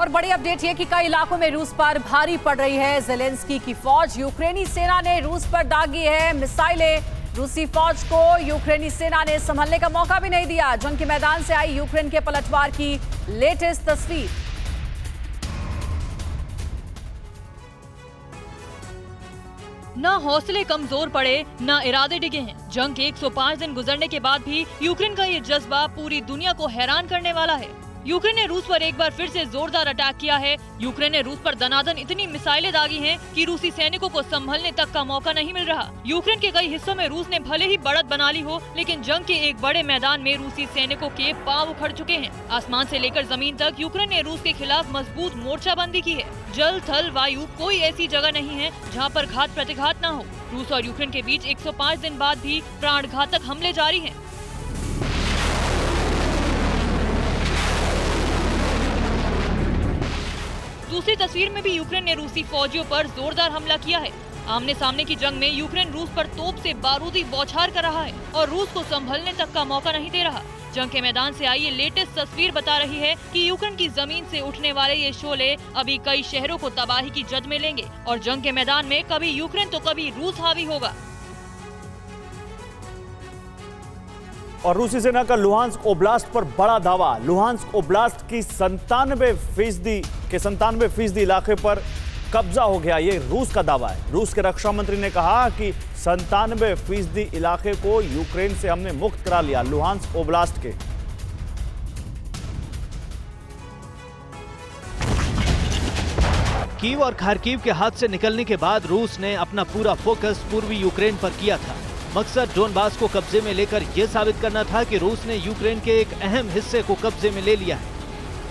और बड़ी अपडेट यह कि कई इलाकों में रूस पर भारी पड़ रही है ज़ेलेंस्की की फौज। यूक्रेनी सेना ने रूस पर दागी है मिसाइलें। रूसी फौज को यूक्रेनी सेना ने संभलने का मौका भी नहीं दिया। जंग के मैदान से आई यूक्रेन के पलटवार की लेटेस्ट तस्वीर। ना हौसले कमजोर पड़े ना इरादे डिगे हैं। जंग के 105 दिन गुजरने के बाद भी यूक्रेन का ये जज्बा पूरी दुनिया को हैरान करने वाला है। यूक्रेन ने रूस पर एक बार फिर से जोरदार अटैक किया है। यूक्रेन ने रूस पर दनादन इतनी मिसाइलें दागी हैं कि रूसी सैनिकों को संभलने तक का मौका नहीं मिल रहा। यूक्रेन के कई हिस्सों में रूस ने भले ही बढ़त बना ली हो, लेकिन जंग के एक बड़े मैदान में रूसी सैनिकों के पांव उखड़ चुके हैं। आसमान से लेकर जमीन तक यूक्रेन ने रूस के खिलाफ मजबूत मोर्चाबंदी की है। जल थल वायु कोई ऐसी जगह नहीं है जहाँ पर घात प्रतिघात न हो। रूस और यूक्रेन के बीच 105 दिन बाद भी प्राणघातक हमले जारी है। दूसरी तस्वीर में भी यूक्रेन ने रूसी फौजियों पर जोरदार हमला किया है। आमने सामने की जंग में यूक्रेन रूस पर तोप से बारूदी बौछार कर रहा है और रूस को संभलने तक का मौका नहीं दे रहा। जंग के मैदान से आई ये लेटेस्ट तस्वीर बता रही है कि यूक्रेन की जमीन से उठने वाले ये शोले अभी कई शहरों को तबाही की जद में लेंगे और जंग के मैदान में कभी यूक्रेन तो कभी रूस हावी होगा। और रूसी सेना का लुहांस्क ओब्लास्ट पर बड़ा दावा। लुहांस्क ओब्लास्ट की 97% इलाके पर कब्जा हो गया, ये रूस का दावा है। रूस के रक्षा मंत्री ने कहा कि 97% इलाके को यूक्रेन से हमने मुक्त करा लिया। लुहांस्क ओब्लास्ट के कीव और खार्किव के हाथ से निकलने के बाद रूस ने अपना पूरा फोकस पूर्वी यूक्रेन पर किया था। मकसद डोनबास को कब्जे में लेकर यह साबित करना था कि रूस ने यूक्रेन के एक अहम हिस्से को कब्जे में ले लिया है।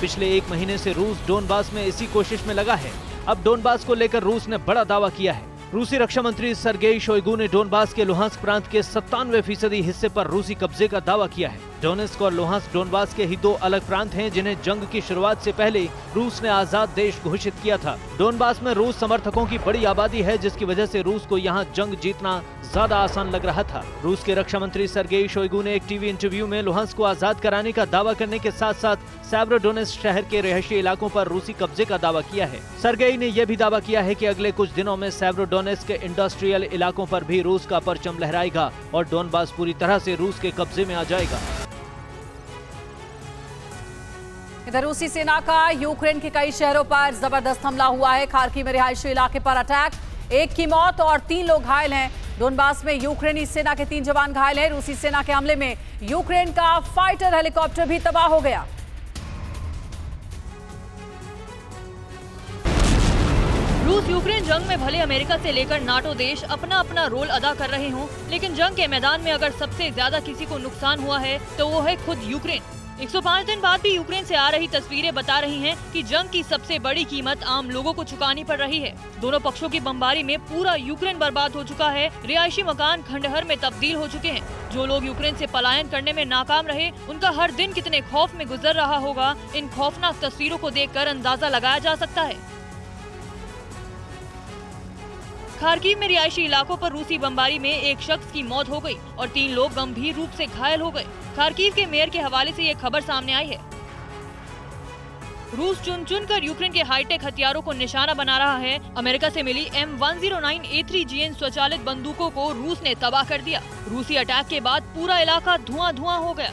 पिछले एक महीने से रूस डोनबास में इसी कोशिश में लगा है। अब डोनबास को लेकर रूस ने बड़ा दावा किया है। रूसी रक्षा मंत्री सर्गेई शोइगु ने डोनबास के लुहांस्क प्रांत के 97% हिस्से पर रूसी कब्जे का दावा किया है। डोनेस्क और लुहांस्क डोनबास के ही दो अलग प्रांत हैं जिन्हें जंग की शुरुआत से पहले रूस ने आजाद देश घोषित किया था। डोनबास में रूस समर्थकों की बड़ी आबादी है जिसकी वजह से रूस को यहां जंग जीतना ज्यादा आसान लग रहा था। रूस के रक्षा मंत्री सर्गेई शोइगु ने एक टीवी इंटरव्यू में लुहांस्क को आजाद कराने का दावा करने के साथ साथ सेवरोडोनेस्क शहर के रिहायशी इलाकों पर रूसी कब्जे का दावा किया है। सर्गेई ने यह भी दावा किया है कि अगले कुछ दिनों में सेवरोडोनेस्क के इंडस्ट्रियल इलाकों पर भी रूस का परचम लहराएगा और डोनबास पूरी तरह से रूस के कब्जे में आ जाएगा। इधर रूसी सेना का यूक्रेन के कई शहरों पर जबरदस्त हमला हुआ है। खार्किव में रिहायशी इलाके पर अटैक, एक की मौत और 3 लोग घायल हैं। डोनबास में यूक्रेनी सेना के 3 जवान घायल हैं। रूसी सेना के हमले में यूक्रेन का फाइटर हेलीकॉप्टर भी तबाह हो गया। रूस यूक्रेन जंग में भले अमेरिका से लेकर नाटो देश अपना अपना रोल अदा कर रहे हों, लेकिन जंग के मैदान में अगर सबसे ज्यादा किसी को नुकसान हुआ है तो वो है खुद यूक्रेन। 105 दिन बाद भी यूक्रेन से आ रही तस्वीरें बता रही हैं कि जंग की सबसे बड़ी कीमत आम लोगों को चुकानी पड़ रही है। दोनों पक्षों की बमबारी में पूरा यूक्रेन बर्बाद हो चुका है। रिहायशी मकान खंडहर में तब्दील हो चुके हैं। जो लोग यूक्रेन से पलायन करने में नाकाम रहे, उनका हर दिन कितने खौफ में गुजर रहा होगा, इन खौफनाक तस्वीरों को देखकर अंदाजा लगाया जा सकता है। खार्किव में रिहायशी इलाकों पर रूसी बमबारी में एक शख्स की मौत हो गई और 3 लोग गंभीर रूप से घायल हो गए। खार्किव के मेयर के हवाले से ये खबर सामने आई है। रूस चुन चुन कर यूक्रेन के हाईटेक हथियारों को निशाना बना रहा है। अमेरिका से मिली M109A3GN स्वचालित बंदूकों को रूस ने तबाह कर दिया। रूसी अटैक के बाद पूरा इलाका धुआं हो गया।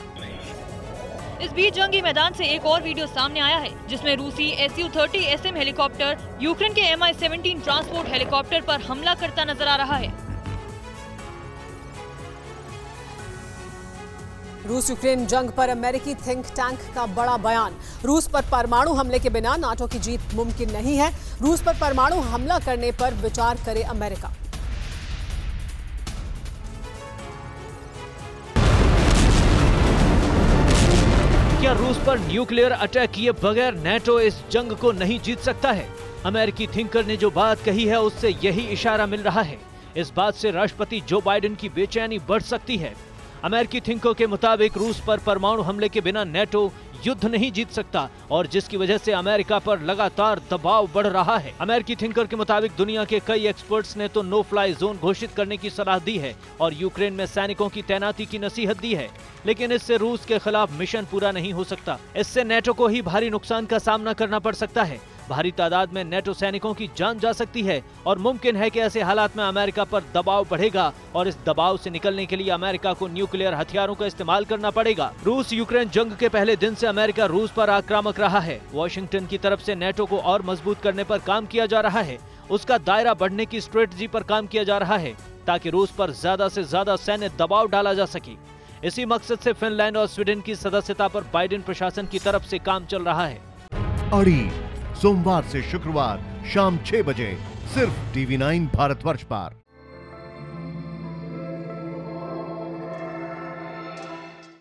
इस बीच जंगी मैदान से एक और वीडियो सामने आया है जिसमें रूसी Su-30SM हेलीकॉप्टर यूक्रेन के Mi-17 ट्रांसपोर्ट हेलीकॉप्टर पर हमला करता नजर आ रहा है। रूस यूक्रेन जंग पर अमेरिकी थिंक टैंक का बड़ा बयान। रूस पर परमाणु हमले के बिना नाटो की जीत मुमकिन नहीं है। रूस पर परमाणु हमला करने पर विचार करे अमेरिका। क्या रूस पर न्यूक्लियर अटैक किए बगैर नेटो इस जंग को नहीं जीत सकता है? अमेरिकी थिंकर ने जो बात कही है उससे यही इशारा मिल रहा है। इस बात से राष्ट्रपति जो बाइडेन की बेचैनी बढ़ सकती है। अमेरिकी थिंकरों के मुताबिक रूस पर परमाणु हमले के बिना नेटो युद्ध नहीं जीत सकता और जिसकी वजह से अमेरिका पर लगातार दबाव बढ़ रहा है। अमेरिकी थिंकर के मुताबिक दुनिया के कई एक्सपर्ट्स ने तो नो फ्लाई जोन घोषित करने की सलाह दी है और यूक्रेन में सैनिकों की तैनाती की नसीहत दी है, लेकिन इससे रूस के खिलाफ मिशन पूरा नहीं हो सकता। इससे नेटो को ही भारी नुकसान का सामना करना पड़ सकता है। भारी तादाद में नेटो सैनिकों की जान जा सकती है और मुमकिन है कि ऐसे हालात में अमेरिका पर दबाव बढ़ेगा और इस दबाव से निकलने के लिए अमेरिका को न्यूक्लियर हथियारों का इस्तेमाल करना पड़ेगा। रूस यूक्रेन जंग के पहले दिन से अमेरिका रूस पर आक्रामक रहा है। वॉशिंगटन की तरफ से नेटो को और मजबूत करने पर काम किया जा रहा है, उसका दायरा बढ़ने की स्ट्रेटजी पर काम किया जा रहा है ताकि रूस पर ज्यादा से ज्यादा सैन्य दबाव डाला जा सके। इसी मकसद से फिनलैंड और स्वीडन की सदस्यता पर बाइडेन प्रशासन की तरफ से काम चल रहा है। सोमवार से शुक्रवार शाम 6 बजे सिर्फ टीवी 9 भारतवर्ष पर।